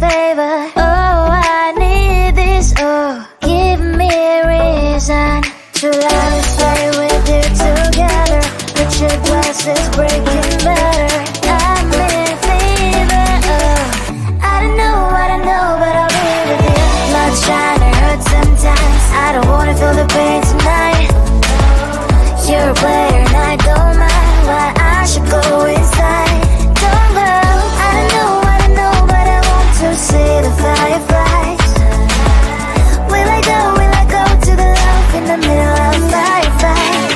favor. Oh, I need this. Oh, give me a reason to love. Stay with you together. Put your glasses breaking better. I'm in fever. Oh, I don't know, but I'll be with you. Blood shine, it hurts sometimes. I don't wanna feel the pain tonight. You're a player and I don't mind why I should go inside. Don't go. I don't know, but I want to see the fireflies. Will I go to the love in the middle of firefight?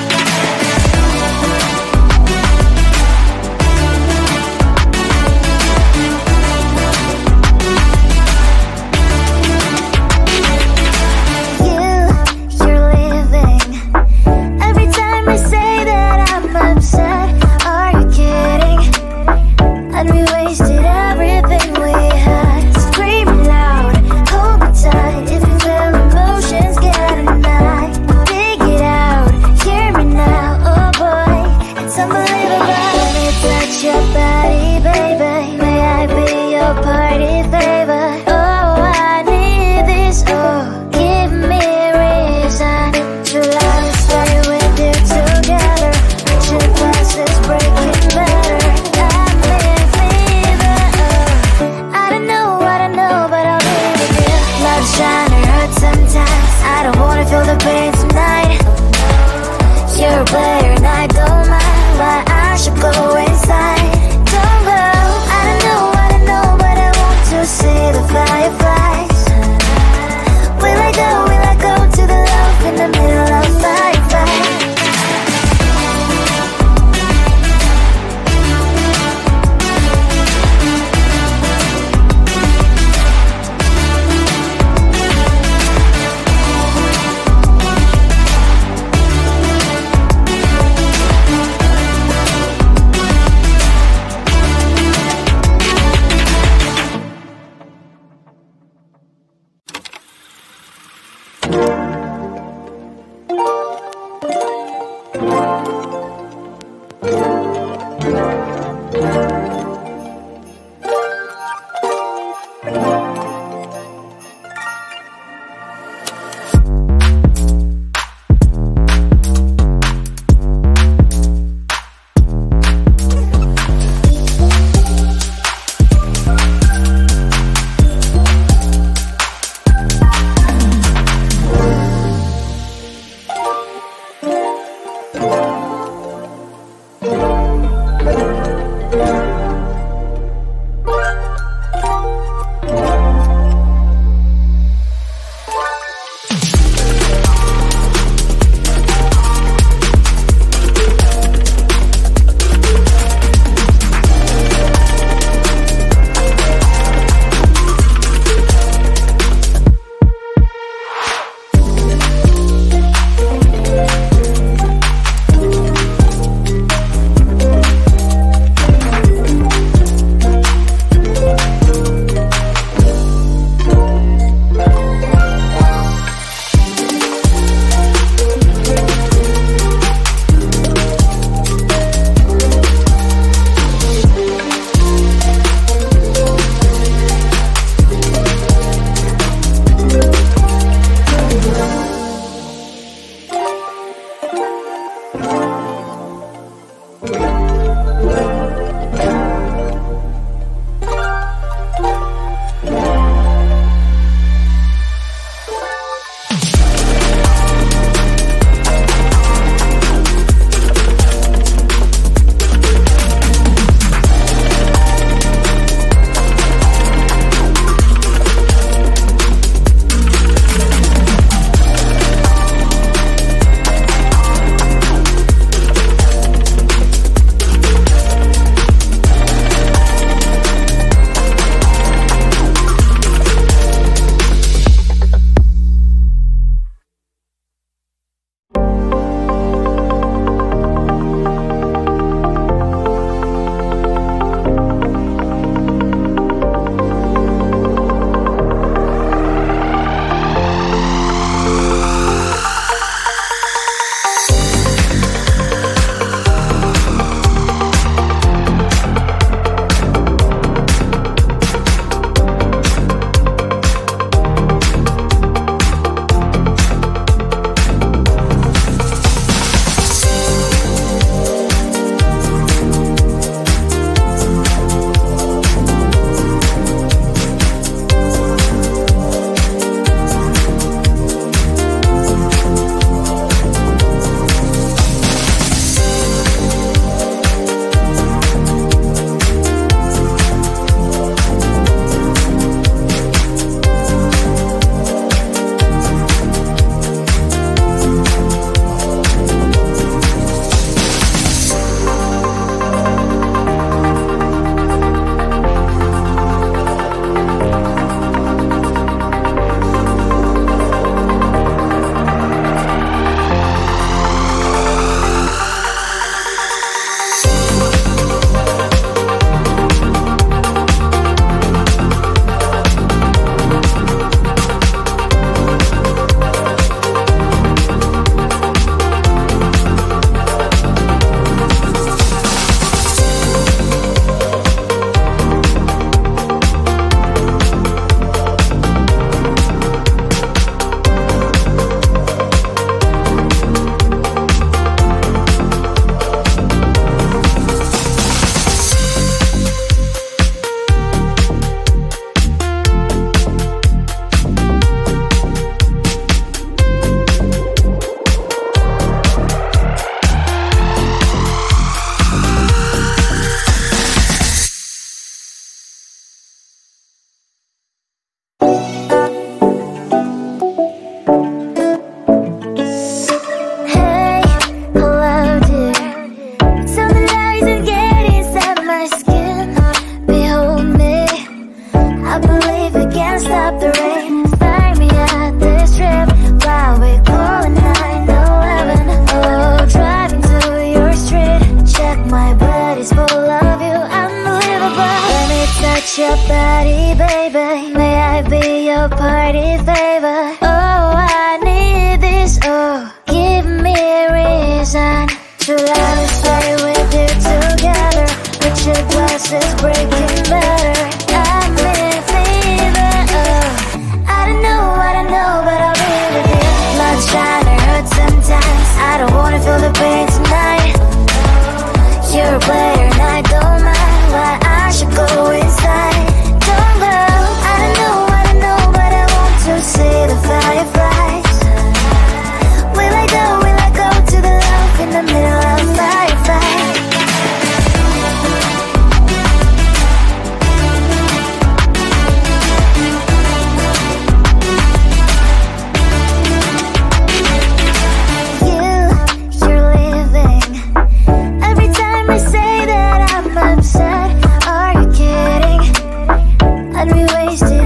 be wasted.